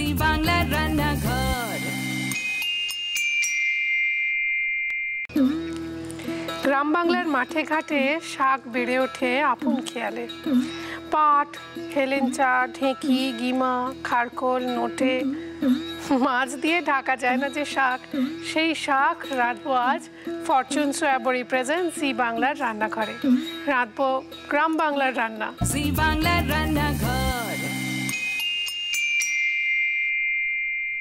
Zee Bangla Rannaghar। ग्राम बांगलार माठे घाटे शाक बेड़े उठे आपन खेयाले पाट हेलेंचा ढेकी गिमा खारकोल नोटे माछ दिए ढाका जाए ना जे शाक सेई शाक राधबो आज फर्चुन सोयाबो रिप्रेजेंट जी बांगलार रान्नाघरे राधबो ग्राम बांगलार रान्ना जी बांगलार रान्नाघर।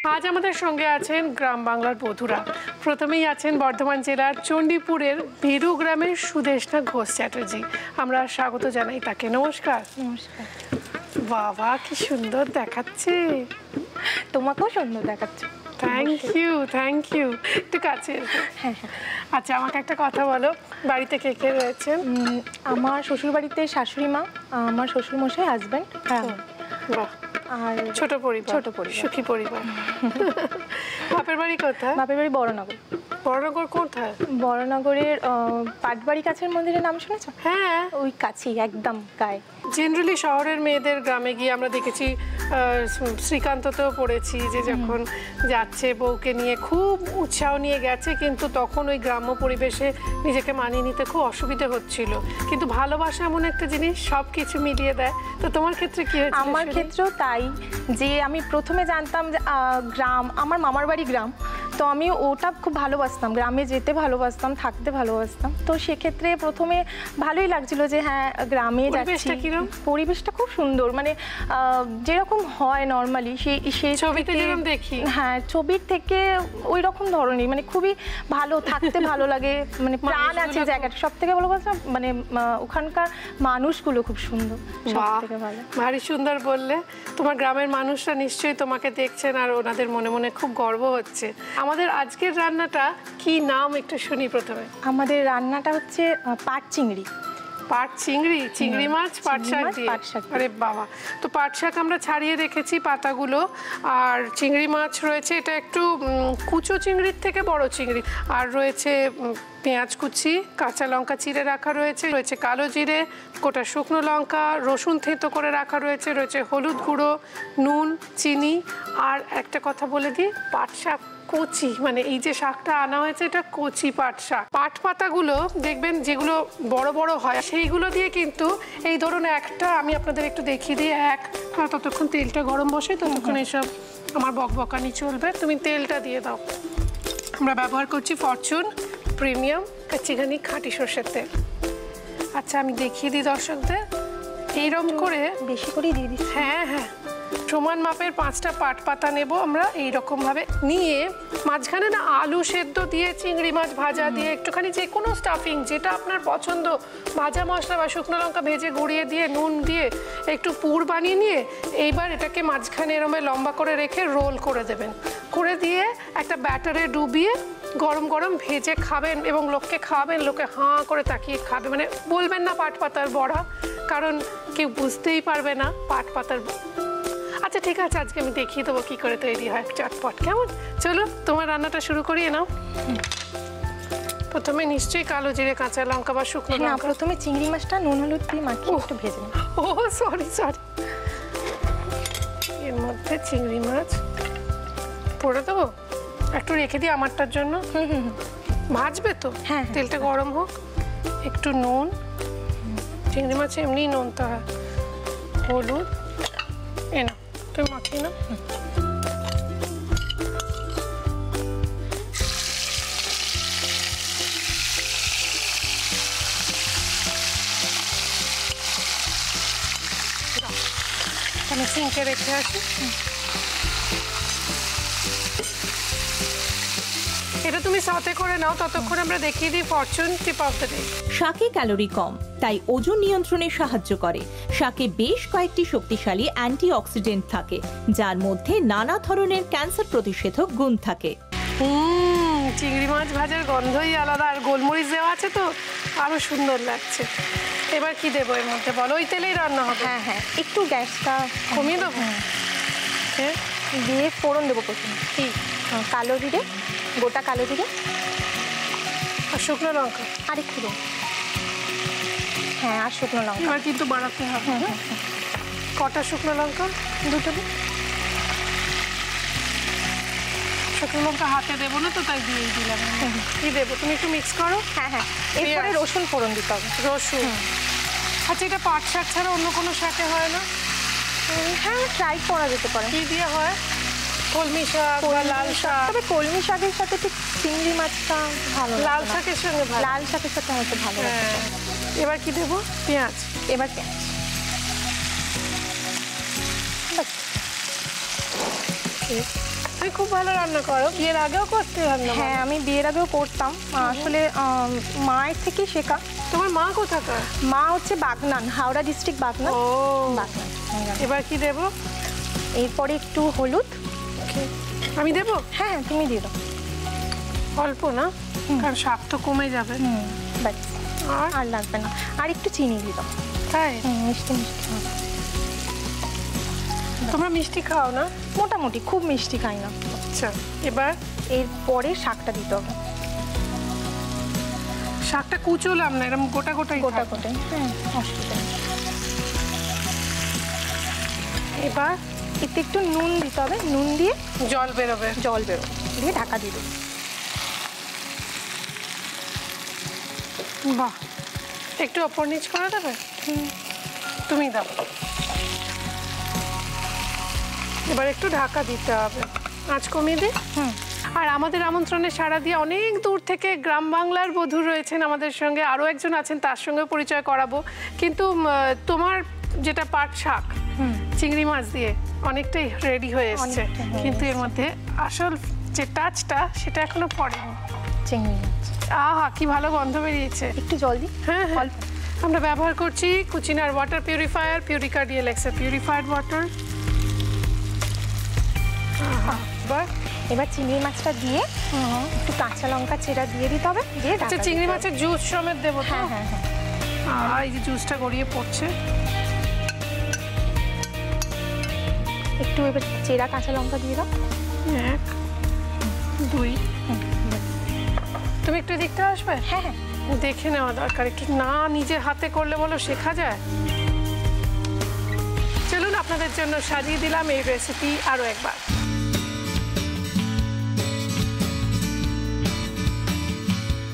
आज हमारे संगे आছেন ग्राम बांगलार बधुरा। प्रथमेই আছেন বর্ধমান জেলার চণ্ডীপুরের ভীরু গ্রামের সুদেশনা ঘোষ চ্যাটার্জি। আমরা স্বাগত জানাই তাকে। নমস্কার। নমস্কার। বাবা কি সুন্দর দেখাচ্ছে। তোমাকেও সুন্দর দেখাচ্ছে। Thank you thank you. ঠিক আছে। আচ্ছা আমাকে একটা কথা বলো, বাড়িতে কে কে রয়েছে? আমার শ্বশুর বাড়িতে শাশুড়ি মা, আমার শ্বশুর মশাই, হাজবেন্ড। হ্যাঁ বাহ। আর ছোট পরিবার। ছোট পরিবার সুখী পরিবার। বাপের বাড়ি কোথায়? বাপের বাড়ি বড়নগর। বড়নগর কোথায়? বড়নগরের পাটবাড়ি কাছের মন্দিরের নাম শুনেছো? হ্যাঁ ওই কাছেই একদম গায়ে। জেনারেলি শহরের মেয়েদের গ্রামে গিয়ে আমরা দেখেছি, শ্রীকান্ততেও পড়েছি যে যখন যাচ্ছে বউকে নিয়ে খুব উৎসাহ নিয়ে গেছে, কিন্তু তখন ওই গ্রাম্য পরিবেশে নিজেকে মানিয়ে নিতে খুব অসুবিধা হচ্ছিল। কিন্তু ভালোবাসা এমন একটা জিনিস সব কিছু মিলিয়ে দেয়। তো তোমার ক্ষেত্রে কি হয়েছে? আমার ক্ষেত্রেও তাই, যে আমি প্রথমে জানতাম যে গ্রাম, আমার মামার বাড়ি গ্রাম, তো আমি ওটা খুব ভালোবাসতাম, গ্রামে যেতে ভালোবাসতাম, থাকতে ভালোবাসতাম। তো সেক্ষেত্রে প্রথমে ভালোই লাগছিল যে হ্যাঁ গ্রামে যাচ্ছি, পরিবেশটা খুব সুন্দর, মানে যেরকম হয় নর্মালি সেই ছবিতে যেরকম দেখি, হ্যাঁ ছবির থেকে ওই রকম ধরনের, মানে খুবই ভালো, থাকতে ভালো লাগে, মানে প্রাণ আছে জায়গাটা। সব থেকে ভালোবাসতাম মানে ওখানকার মানুষগুলো খুব সুন্দর, সব থেকে ভালো। ভারী সুন্দর বললে। তোমার গ্রামের মানুষরা নিশ্চয়ই তোমাকে দেখছেন আর ওনাদের মনে মনে খুব গর্ব হচ্ছে। আমাদের আজকের রান্নাটা কি নাম একটু শুনি প্রথমে। আমাদের রান্নাটা হচ্ছে পাট চিংড়ি। পাট চিংড়ি, চিংড়ি মাছ পাট শাক দিয়ে। আরে বাবা। তো পাট শাক আমরা ছাড়িয়ে রেখেছি পাতাগুলো, আর চিংড়ি মাছ রয়েছে, এটা একটু কুচো চিংড়ির থেকে বড় চিংড়ি, আর রয়েছে পেঁয়াজ কুচি, কাঁচা লঙ্কা চিড়ে রাখা রয়েছে, রয়েছে কালো জিরে, গোটা শুকনো লঙ্কা, রসুন থেঁতো করে রাখা রয়েছে, রয়েছে হলুদ গুঁড়ো, নুন, চিনি। আর একটা কথা বলে দিই, পাট শাক কচি, মানে এই যে শাকটা আনা হয়েছে এটা কচি পাট শাক। পাট পাতাগুলো দেখবেন যেগুলো বড় বড় হয় সেইগুলো দিয়ে কিন্তু এই ধরুন একটা আমি আপনাদের একটু দেখিয়ে দিই। এক ততক্ষণ তেলটা গরম বসে, ততক্ষণ এসব আমার বকবকানি চলবে, তুমি তেলটা দিয়ে দাও। আমরা ব্যবহার করছি ফরচুন প্রিমিয়াম চিকনি খাঁটি সর্ষের তেল। আচ্ছা আমি দেখিয়ে দিই দর্শকদের, এইরকম করে বেশি করে দিয়ে দিই। হ্যাঁ হ্যাঁ সমান মাপের 5টা পাট পাতা নেব আমরা, এইরকমভাবে নিয়ে মাঝখানে না আলু সেদ্ধ দিয়ে, চিংড়ি মাছ ভাজা দিয়ে, একটুখানি যে কোনো স্টাফিং যেটা আপনার পছন্দ, ভাজা মশলা বা শুকনো লঙ্কা ভেজে গুঁড়িয়ে দিয়ে, নুন দিয়ে একটু পুর বানিয়ে নিয়ে এইবার এটাকে মাঝখানে এরমে লম্বা করে রেখে রোল করে দেবেন, করে দিয়ে একটা ব্যাটারে ডুবিয়ে গরম গরম ভেজে খাবেন এবং লোককে খাওয়াবেন। লোকে হাঁ করে তাকিয়ে খাবে, মানে বলবেন না পাট পাতার বড়া, কারণ কেউ বুঝতেই পারবে না পাট পাতার। আচ্ছা ঠিক আছে, আজকে আমি দেখিয়ে দেবো কী করে তৈরি হয় চটপট, কেমন? চলো তোমার রান্নাটা শুরু করিয়ে নাও। প্রথমে নিশ্চয়ই কালো জিরে, কাঁচা লঙ্কা বা শুকনো লঙ্কা। প্রথমে চিংড়ি মাছটা নুন হলুদ দিয়ে মাখিয়ে একটু ভেজে নাও। ও সরি সরি, এর মধ্যে চিংড়ি মাছ পড়ে দেবো, একটু রেখে দিই আমারটার জন্য। ভাজবে তো? হ্যাঁ তেলটা গরম হোক, একটু নুন, চিংড়ি মাছ এমনি নুন তো হয়, হলুদ এ না তুমি মাখিয়ে না। আমি সিঙ্কে রেখে আছি। এটা তুমি সাথে করে নাও, ততক্ষণ আমরা দেখিয়ে দিই fortune tip of the day. শাকে ক্যালোরি কম, তাই ওজন নিয়ন্ত্রণে সাহায্য করে। শাকে বেশ কয়েকটি শক্তিশালী অ্যান্টিঅক্সিডেন্ট থাকে, যার মধ্যে নানা ধরনের ক্যান্সার প্রতিষেধক গুণ থাকে। চিংড়ি মাছ ভাজার গন্ধই আলাদা, আর গোলমরিচ দেওয়া আছে তো আরো সুন্দর লাগছে। এবার কি দেবো এর মধ্যে বলো? ওই তেলেই রান্না হবে। হ্যাঁ হ্যাঁ একটু গ্যাসটা কমিয়ে দেবো, দিয়ে ফোড়ন দেবো প্রথমে। ঠিক কালো জিরে, গোটা কালো জিরে আর শুকনো লঙ্কা, আর একটু হ্যাঁ আর শুকনো লঙ্কা এবার কিন্তু বাড়াতে হবে। কটা শুকনো লঙ্কা? দুটো। শুকনো হাতে দেব না তো তাই দিয়ে দিলাম। কি দেব তুমি একটু মিক্স করো। হ্যাঁ হ্যাঁ এরপরে রসুন ফোড়ন দিতে হবে। রসুন আচ্ছা এটা পাট শাক ছাড়া অন্য কোনো শাকে হয় না? হ্যাঁ ট্রাই করা যেতে পারে। কি দিয়ে হয়? কলমি শাক বা লাল শাক, তবে কলমি শাকের সাথে ঠিক চিংড়ি মাছটা ভালো, লাল শাকের সঙ্গে ভালো, লাল শাকের সাথে হতে ভালো। এবার কি দেব? পেঁয়াজ। এবার পেঁয়াজ তুমি খুব ভালো রান্না করো, বিয়ের আগেও করতে রান্না? হ্যাঁ আমি বিয়ের আগেও করতাম, আসলে মায়ের থেকে শেখা। তোমার মা কোথাকার? মা হচ্ছে বাগনান, হাওড়া ডিস্ট্রিক্ট বাগনান। ও বাগনান। এবার কি দেব? এরপরে একটু হলুদ। আমি দেব? হ্যাঁ তুমি দিয়ে দাও। অল্প না কারণ শাক তো কমে যাবে। ব্যাস আর লাগবে না। আর একটু চিনি দিয়ে দাও। তাই মিষ্টি মিষ্টি হবে। তোমরা মিষ্টি খাও না? মোটামুটি, খুব মিষ্টি খাই না। আচ্ছা এবার এরপরে শাকটা দিতে হবে। শাকটা কুচোলাম না, এরকম গোটা গোটাই গোটা গোটাই। হ্যাঁ এবার এতে একটু নুন দিতে হবে, নুন দিয়ে জল বেরোবে, জল বেরোবে দিয়ে ঢাকা দিয়ে দেবে। বাহ একটু ওপর নিচ করে দেবে। তুমি দাও। এবার একটু ঢাকা দিতে হবে, আঁচ কমিয়ে দিই। আর আমাদের আমন্ত্রণে সাড়া দিয়ে অনেক দূর থেকে গ্রাম বাংলার বধূ রয়েছেন আমাদের সঙ্গে, আরও একজন আছেন তার সঙ্গে পরিচয় করাবো। কিন্তু তোমার যেটা পাট শাক চিংড়ি মাছ দিয়ে অনেকটাই রেডি হয়ে এসছে, কিন্তু এর মধ্যে আসল যে টাচটা সেটা এখনো পড়েনি। চিংড়ি মাছ আহা কি ভালো গন্ধ বেরিয়েছে। একটু জল দিই। হ্যাঁ হ্যাঁ আমরা ব্যবহার করছি কুচিনার ওয়াটার পিউরিফায়ার, পিউরিকা এলেক্সির পিউরিফাইড ওয়াটার। এবার চিংড়ি মাছটা দিয়ে একটু কাঁচা লঙ্কা চেরা দিয়ে দিতে হবে। আচ্ছা চিংড়ি মাছের জুস সমেত দেবো? হ্যাঁ হ্যাঁ হ্যাঁ এই যে জুসটা গড়িয়ে পড়ছে। একটু এবার চেরা কাঁচা লঙ্কা দিয়ে দাও। 1 2 তুমি একটু দেখতে আসবে? হ্যাঁ হ্যাঁ দেখে নেওয়া দরকার, একটু না নিজের হাতে করলে বলো শেখা যায়। চলুন আপনাদের জন্য সাজিয়ে দিলাম এই রেসিপি আরও একবার।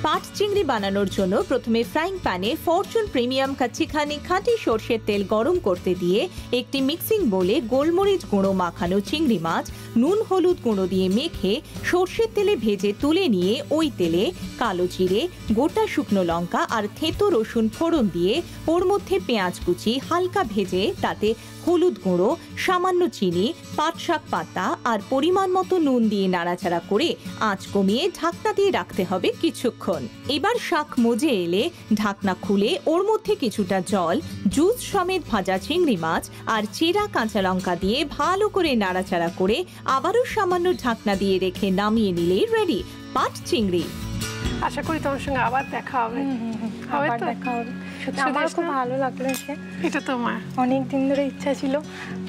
পাট চিংড়ি বানানোর জন্য প্রথমে ফ্রাইং প্যানে ফরচুন প্রিমিয়াম কাচ্চিখানি খাঁটি সর্ষের তেল গরম করতে দিয়ে একটি মিক্সিং বোলে গোলমরিচ গুঁড়ো মাখানো চিংড়ি মাছ নুন হলুদ গুঁড়ো দিয়ে মেখে সর্ষের তেলে ভেজে তুলে নিয়ে ওই তেলে কালো জিরে গোটা শুকনো লঙ্কা আর থেঁতো রসুন ফোড়ন দিয়ে ওর মধ্যে পেঁয়াজ কুচি হালকা ভেজে তাতে হলুদ গুঁড়ো সামান্য চিনি পাট শাক পাতা আর পরিমাণ মতো নুন দিয়ে নাড়াচাড়া করে আঁচ কমিয়ে ঢাকনা দিয়ে রাখতে হবে কিছুক্ষণ। এবার শাক মজে এলে ঢাকনা খুলে ওর মধ্যে কিছুটা জল, জুস সমেত ভাজা চিংড়ি মাছ আর চেরা কাঁচা লঙ্কা দিয়ে ভালো করে নাড়াচাড়া করে আবারও সামান্য ঢাকনা দিয়ে রেখে নামিয়ে নিলে রেডি পাট চিংড়ি। আশা করি তোমার সঙ্গে আবার দেখা হবে। আবার দেখা হবে। আমার খুব ভালো লাগলো এসে। এটা তোমার অনেক দিন ধরে ইচ্ছা ছিল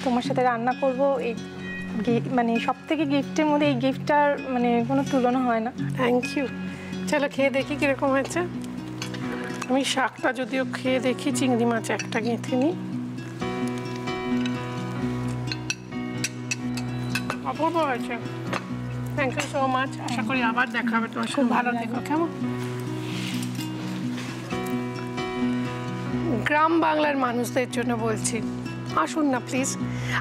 তোমার সাথে রান্না করব। এই মানে সব থেকে গিফটের মধ্যে এই গিফটটার মানে কোনো তুলনা হয় না। Thank you. চলো খেয়ে দেখি কীরকম হয়েছে। আমি শাকটা যদিও খেয়ে দেখি, চিংড়ি মাছ একটা গেঁথে নিই। অপূর্ব হয়েছে। Thank you so much. আশা করি আবার দেখা হবে তোমার সঙ্গে। ভালো থেকো কেমন। গ্রাম বাংলার মানুষদের জন্য বলছি আসুন না প্লিজ।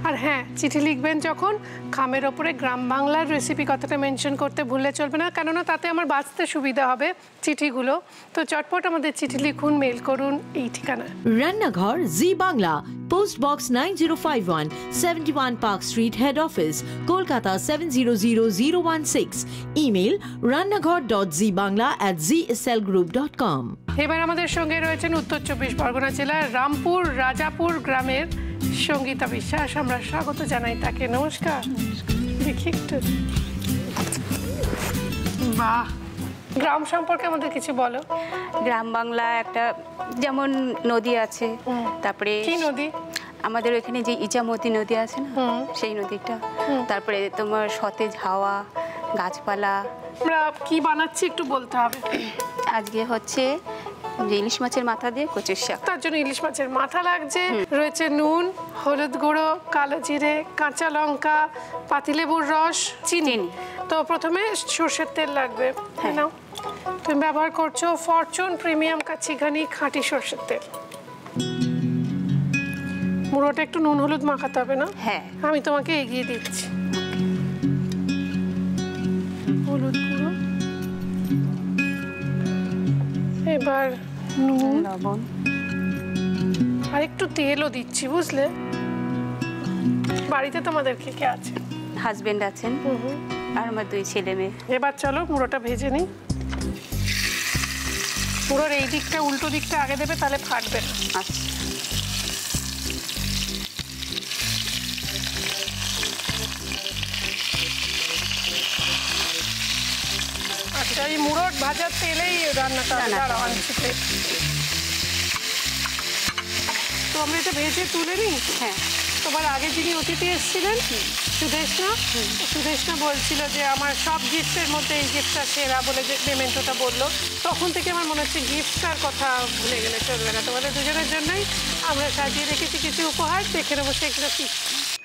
আর হ্যাঁ চিঠি লিখবেন যখন খামের ওপরে গ্রাম বাংলার রেসিপি কথাটা মেনশন করতে ভুললে চলবে না, কেননা তাতে আমার বাঁচতে সুবিধা হবে চিঠিগুলো। তো চটপট আমাদের চিঠি লিখুন, মেল করুন এই ঠিকানা: Rannaghar Zee Bangla, post box 9051, 71 Park Street Head Office, Kolkata 700016, email rannaghar.zbangla@zslgroup.com। এবার আমাদের সঙ্গে রয়েছেন উত্তর 24 পরগনা জেলার রামপুর রাজাপুর গ্রামের সঙ্গীতা বিশ্বাস। আমরা স্বাগত জানাই তাকে। নমস্কার। দেখি একটু বাহ গ্রাম সম্পর্কে আমাদের কিছু বলো। গ্রাম বাংলা একটা যেমন নদী আছে, তারপরে কি নদী আমাদের ওইখানে যে ইছামতি নদী আছে না, সেই নদীটা, তারপরে তোমার সতেজ হাওয়া, গাছপালা। আমরা কি বানাচ্ছি একটু বলতে হবে। আজকে হচ্ছে ইলিশ মাছের মাথা দিয়ে কচুর শাক। তার জন্য ইলিশ মাছের মাথা লাগছে, রয়েছে নুন, হলুদ গুঁড়ো, কালো জিরে, কাঁচা লঙ্কা, পাতিলেবুর রস, চিনি। তো প্রথমে সরষের তেল লাগবে, হ্যাঁ নাও। তুমি ব্যবহার করছো ফরচুন প্রিমিয়াম কাচিঘানি খাঁটি সরষের তেল। মুড়োটা একটু নুন হলুদ মাখাতে হবে না? হ্যাঁ, আমি তোমাকে এগিয়ে দিচ্ছি। হলুদ গুঁড়ো, এবার নুন, লবণ আর একটু তেলও দিচ্ছি, বুঝলে? বাড়িতে তোমাদের কে কে আছে? হাজবেন্ড আছেন আর আমার দুই ছেলে মেয়ে। এবার চলো মুড়োটা ভেজে নিই। মুড়োর এই দিকটা উল্টো দিকটা আগে দেবে, তাহলে ফাটবে না। আচ্ছা, এই মুড়োর ভাজা তেলেই রান্নাটা দাঁড়া আনছে। তো আমরা এটা ভেজে তুলে নিই। হ্যাঁ, তোমার আগে যিনি অতিথি এসেছিলেন সুদেশনা, সুদেশনা বলছিল যে আমার সব গিফটের মধ্যে এই গিফটটা সেরা বলে যে পেমেন্টটা বললো, তখন থেকে আমার মনে হচ্ছে গিফটটার কথা ভুলে গেলে চলবে না। তোমাদের দুজনের জন্যই আমরা সাজিয়ে রেখেছি কিছু উপহার, দেখে নেবো সেগুলো কি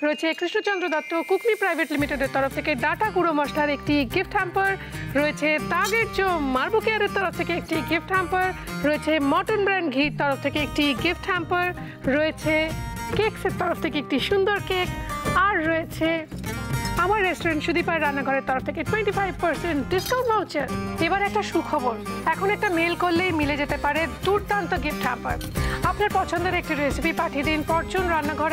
রয়েছে। কৃষ্ণচন্দ্র দত্ত কুকনি প্রাইভেট লিমিটেডের তরফ থেকে ডাটা গুঁড়ো মশলার একটি গিফট হ্যাম্পার রয়েছে। তাগের জো মার্বো কেয়ারের তরফ থেকে একটি গিফট হ্যাম্পার রয়েছে। মর্টন ব্র্যান্ড ঘির তরফ থেকে একটি গিফট হ্যাম্পার রয়েছে। কেক্সের তরফ থেকে একটি সুন্দর কেক, আর রয়েছে আমার রেস্টুরেন্ট সুদীপার রান্নাঘরের তরফ থেকে 25% ডিসকাউন্ট ভাউচার। এবার একটা সুখবর, এখন একটা মেল করলেই মিলে যেতে পারে দুর্দান্ত গিফট হ্যাম্পার। আপনার পছন্দের একটি রেসিপি পাঠিয়ে দিন ফরচুন রান্নাঘর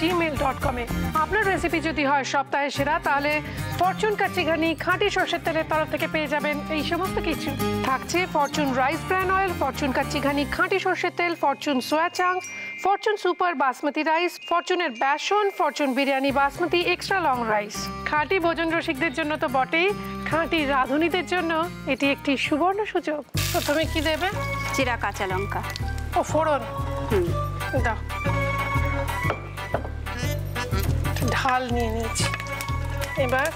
@gmail.com-এ। আপনার রেসিপি যদি হয় সপ্তাহের সেরা, তাহলে ফরচুন কাচিঘানি খাঁটি সরষের তেলের তরফ থেকে পেয়ে যাবেন এই সমস্ত কিছু। থাকছে Fortune rice bran oil, Fortune Kachi Ghani খাঁটি সরষের তেল, Fortune soya chunks, Fortune super basmati rice, ফরচুনের ব্যাসন, Fortune biryani basmati extra long rice. খাঁটি ভোজন রসিকদের জন্য তো বটেই, খাঁটি রাঁধুনিদের জন্য এটি একটি সুবর্ণ সুযোগ। প্রথমে কি দেবে? চিরা কাঁচা লঙ্কা ও ফোড়ন দাও। ঢাল নিয়ে নিয়েছি। এবার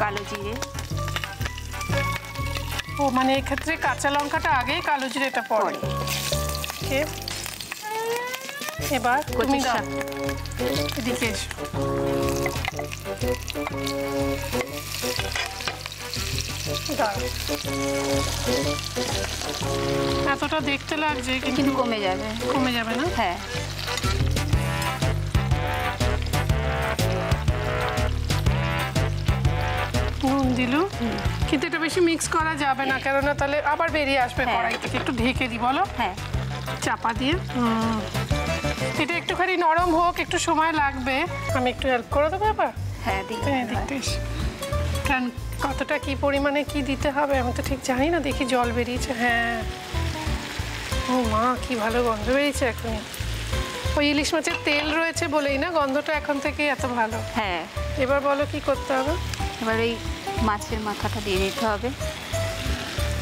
কালো জিরে, ও মানে এক্ষেত্রে কাঁচা লঙ্কাটা আগে, কালো জিরেটা পরে। এবার তুমি দাও, এদিকে এসো। এতটা দেখতে লাগছে কিন্তু কমে যাবে। কমে যাবে না? হ্যাঁ। নুন দিল, কিন্তু এটা বেশি মিক্স করা যাবে না, কেননা তাহলে আবার বেরিয়ে আসবে কড়াই থেকে। একটু ঢেকে দিই বলো। হ্যাঁ, চাপা দিয়ে। এটা একটুখানি নরম হোক, একটু সময় লাগবে। আমি একটু হেল্প করে দেবো আবার। হ্যাঁ, দেখতে কারণ কতটা কি পরিমাণে কি দিতে হবে আমি তো ঠিক জানি না। দেখি জল বেরিয়েছে। হ্যাঁ, ও মা কি ভালো গন্ধ বেরিয়েছে এখনই। ওই ইলিশ মাছের তেল রয়েছে বলেই না গন্ধটা এখন থেকে এত ভালো। হ্যাঁ, এবার বলো কি করতে হবে। এবার এই মাছের মাথাটা দিয়ে দিতে হবে।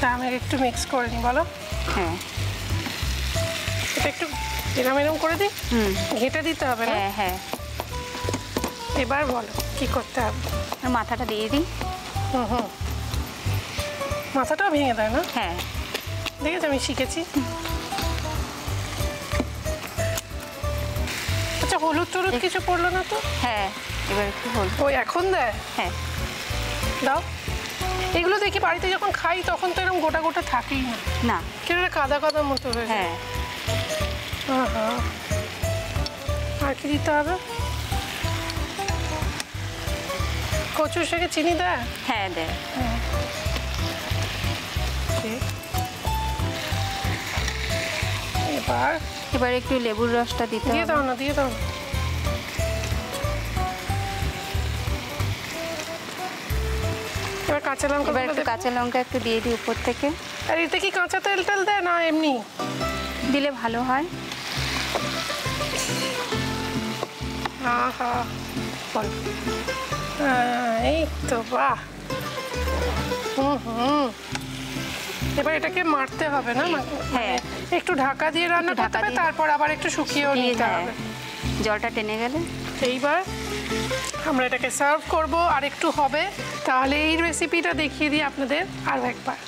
তা আমি একটু মিক্স করে নিই বলো। হ্যাঁ, এটা একটু এরম এরম করে দিই, ঘেঁটে দিতে হবে না? হ্যাঁ হ্যাঁ। এবার বলো কি করতে হবে। মাথাটা দিয়ে দিই। হুম হুম, মাথাটাও ভেঙে দেয় না? হ্যাঁ, দেখেছি আমি শিখেছি। আচ্ছা, হলুদ টলুদ কিছু পড়লো না তো? হ্যাঁ, এবার একটু হলুদ। ওই এখন দেয়? হ্যাঁ, দাও। এগুলো দেখি বাড়িতে যখন খাই তখন তো এরকম গোটা গোটা থাকেই না, না কেন কাদা কাদা মতো হয়ে। হ্যাঁ, আর কি দিতে হবে? কচুর শাকে চিনি দেয়? হ্যাঁ দেয়। এবার এবার একটু লেবুর রসটা দিতে হবে। দিয়ে দাও না, দিয়ে দাও। এবার কাঁচা লঙ্কা, এবার একটু কাঁচা লঙ্কা একটু দিয়ে দিই উপর থেকে। আর এতে কি কাঁচা তেল তেল দেয় না এমনি দিলে ভালো হয়? আহা, এই তো, বাহ। হুম হুম, এবার এটাকে মারতে হবে না? হ্যাঁ, একটু ঢাকা দিয়ে রান্না করতে হবে, তারপর আবার একটু শুকিয়েও নিতে হবে জলটা টেনে গেলে। এইবার আমরা এটাকে সার্ভ করব। আর একটু হবে, তাহলে এই রেসিপিটা দেখিয়ে দিই আপনাদের আরও একবার।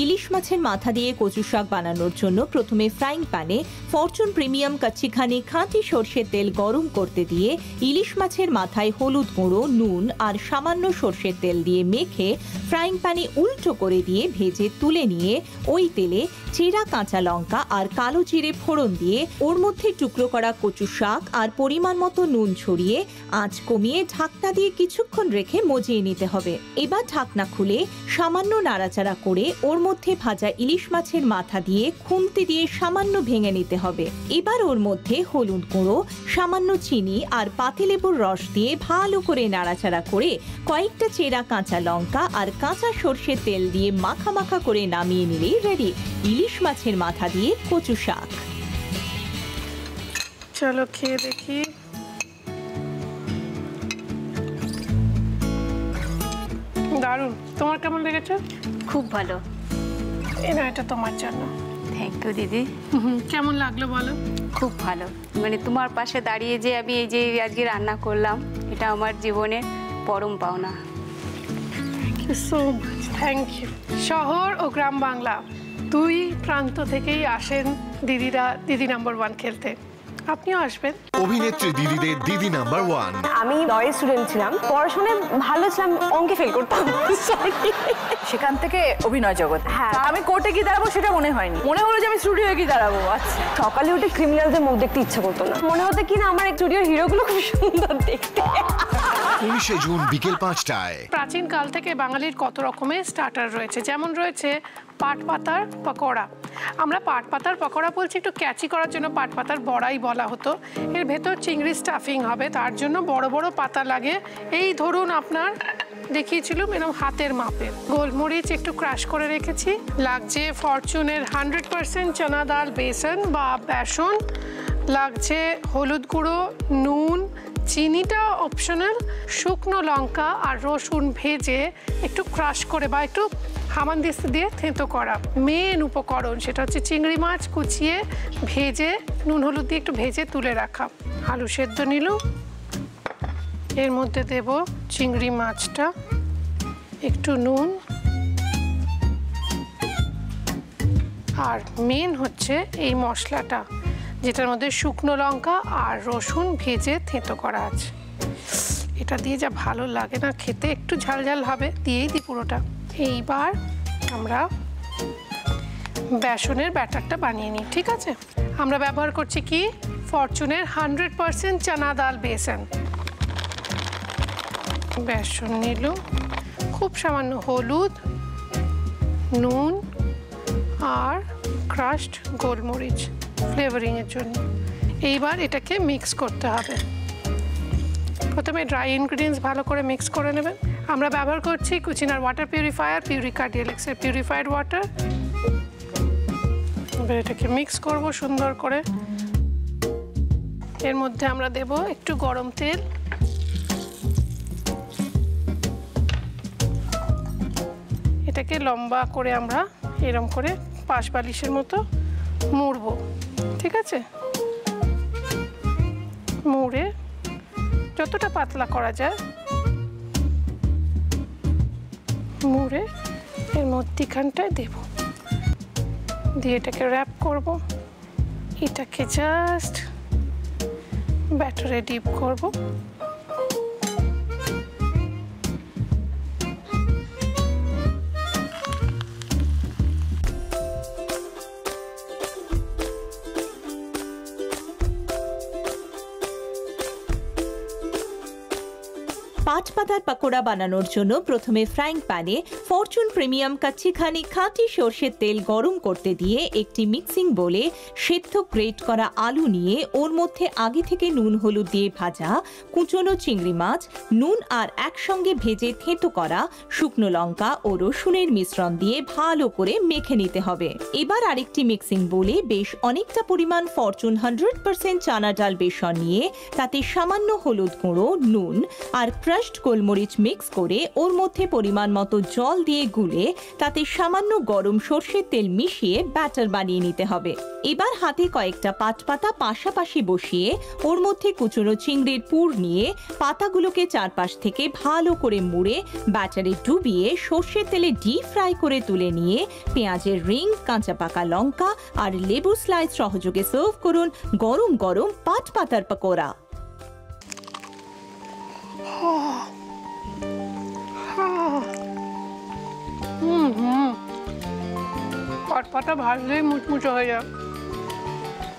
ইলিশ মাছের মাথা দিয়ে কচু শাক বানানোর জন্য প্রথমে ফ্রাইং প্যানে ফরচুন প্রিমিয়াম কাচ্চিখানি খাঁটি সরষের তেল গরম করতে দিয়ে ইলিশ মাছের মাথায় হলুদ গুঁড়ো নুন আর সামান্য সরষের তেল দিয়ে মেখে ফ্রাইং প্যানে উল্টো করে দিয়ে ভেজে তুলে নিয়ে ওই তেলে চেরা কাঁচা লঙ্কা আর কালো জিরে ফোড়ন দিয়ে ওর মধ্যে টুকরো করা কচু শাক আর পরিমাণ মতো নুন ছড়িয়ে আঁচ কমিয়ে ঢাকনা দিয়ে কিছুক্ষণ রেখে মজিয়ে নিতে হবে। এবার ঢাকনা খুলে সামান্য নাড়াচাড়া করে ওর মধ্যে ভাজা ইলিশ মাছের মাথা দিয়ে খুন্তি দিয়ে সামান্য ভেঙে নিতে হবে। এবার ওর মধ্যে হলুদ গুঁড়ো সামান্য চিনি আর পাতিলেবুর রস দিয়ে ভালো করে নাড়াচাড়া করে কয়েকটা চেরা কাঁচা লঙ্কা আর কাঁচা সরষের তেল দিয়ে মাখা মাখা করে নামিয়ে নিলেই রেডি ইলিশ মাছের মাথা দিয়ে কচু শাক। চলো খেয়ে দেখি। দারুণ, তোমার কেমন লেগেছে? খুব ভালো। এটা তোমার জন্য। থ্যাংক ইউ দিদি। কেমন লাগলো বলো? খুব ভালো, মানে তোমার পাশে দাঁড়িয়ে যে আমি এই যে আজকে রান্না করলাম এটা আমার জীবনে পরম পাওনা। Thank you. শহর ও গ্রাম বাংলা দুই প্রান্ত থেকেই আসেন দিদিরা দিদি নাম্বার ওয়ান খেলতে। আপনিও আসবেন। অভিনেত্রী দিদিদের দিদি নাম্বার ওয়ান। আমি লয় স্টুডেন্ট ছিলাম, পড়াশোনায় ভালো ছিলাম, অঙ্কে ফেল করতাম, সেখান থেকে অভিনয় জগৎ। হ্যাঁ, আমি কোর্টে গিয়ে দাঁড়াবো সেটা মনে হয়নি, মনে হলো যে আমি স্টুডিওয়ে গিয়ে দাঁড়াবো। আচ্ছা, সকালে উঠে ক্রিমিনালদের মুখ দেখতে ইচ্ছা করতো না, মনে হতো কি না আমার স্টুডিওর হিরোগুলো খুব সুন্দর দেখতে। ১৯শে জুন বিকেল ৫টায়। প্রাচীন কাল থেকে বাঙালির কত রকমের স্টার্টার রয়েছে, যেমন রয়েছে পাট পাতার পকোড়া। আমরা পাট পাতার পকোড়া বলছি একটু ক্যাচি করার জন্য, পাট পাতার বড়াই বলা হতো। এর ভেতর চিংড়ি স্টাফিং হবে, তার জন্য বড় বড় পাতা লাগে। এই ধরুন আপনার দেখিয়েছিলাম এরকম হাতের মাপে। গোলমরিচ একটু ক্রাশ করে রেখেছি। লাগছে ফরচুনের 100% চানা ডাল বেসন বা বেসন, লাগছে হলুদ গুঁড়ো, নুন, চিনিটা অপশনাল, শুকনো লঙ্কা আর রসুন ভেজে একটু ক্রাশ করে বা একটু হামানদিস্তি দিয়ে থেঁতো করা। মেন উপকরণ সেটা হচ্ছে চিংড়ি মাছ কুচিয়ে ভেজে নুন হলুদ দিয়ে একটু ভেজে তুলে রাখা। আলু সেদ্ধ নিল, এর মধ্যে দেব চিংড়ি মাছটা, একটু নুন, আর মেন হচ্ছে এই মশলাটা যেটার মধ্যে শুকনো লঙ্কা আর রসুন ভেজে থেঁতো করা আছে। এটা দিয়ে যা ভালো লাগে না খেতে, একটু ঝালঝাল হবে, দিয়েই দিই পুরোটা। এইবার আমরা বেসনের ব্যাটারটা বানিয়ে নিই। ঠিক আছে, আমরা ব্যবহার করছি কি ফরচুনের 100% চানা ডাল বেসন। বেসন নিল, খুব সামান্য হলুদ, নুন আর ক্রাশড গোলমরিচ ফ্লেভারিংয়ের জন্য। এইবার এটাকে মিক্স করতে হবে। প্রথমে ড্রাই ইনগ্রিডিয়েন্টস ভালো করে মিক্স করে নেবেন। আমরা ব্যবহার করছি কুচিনার ওয়াটার পিউরিফায়ার, পিউরিকা এলেক্সির পিউরিফাইড ওয়াটার। এবার এটাকে মিক্স করব সুন্দর করে। এর মধ্যে আমরা দেব একটু গরম তেল, এটাকে লম্বা করে আমরা এরম করে পাশ বালিশের মতো মুড়ব। ঠিক আছে, মুড়ে যতটা পাতলা করা যায় মুড়ে এর মধ্যখানটায় দেব, দিয়ে এটাকে র্যাপ করব। এটাকে জাস্ট ব্যাটারে ডিপ করব। পাট পাতার পাকোড়া বানানোর জন্য প্রথমে ফ্রাইং প্যানে ফরচুন প্রিমিয়াম কাচ্চিখানি খাঁটি সরষের তেল গরম করতে দিয়ে একটি মিক্সিং বোলে সেদ্ধ গ্রেট করা আলু নিয়ে ওর মধ্যে আগে থেকে নুন হলুদ দিয়ে ভাজা কুচনো চিংড়ি মাছ, নুন আর একসঙ্গে ভেজে থেঁতো করা শুকনো লঙ্কা ও রসুনের মিশ্রণ দিয়ে ভালো করে মেখে নিতে হবে। এবার আরেকটি মিক্সিং বোলে বেশ অনেকটা পরিমাণ ফরচুন 100% চানা ডাল বেসন নিয়ে তাতে সামান্য হলুদ গুঁড়ো, নুন আর প্রায় ক্রাশড গোলমরিচ মিক্স করে ওর মধ্যে পরিমাণ মতো জল দিয়ে গুলে তাতে সামান্য গরম সরষের তেল মিশিয়ে ব্যাটার বানিয়ে নিতে হবে। এবার হাতে কয়েকটা পাতা পাশাপাশি বসিয়ে ওর মধ্যে কুচুনো চিংড়ির পুর নিয়ে পাতাগুলোকে চারপাশ থেকে ভালো করে মুড়ে ব্যাটারে ডুবিয়ে সরষের তেলে ডিপ ফ্রাই করে তুলে নিয়ে পেঁয়াজের রিং, কাঁচা পাকা লঙ্কা আর লেবু স্লাইস সহযোগে সার্ভ করুন গরম গরম পাট পাতার পকোড়া। পাটপাতা ভাজলেই মুচমুচে হয়ে যায়,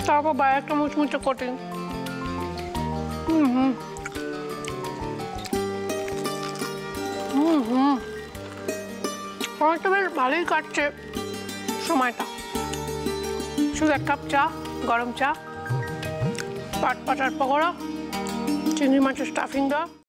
তারপর বাইরে একটা মুচমুচে কোটিং। আমার তো বেশ ভালোই কাটছে সময়টা, শুধু এক কাপ চা, গরম চা, পাটপাতার পকোড়া, চিংড়ি মাছের স্টাফিং দেওয়া।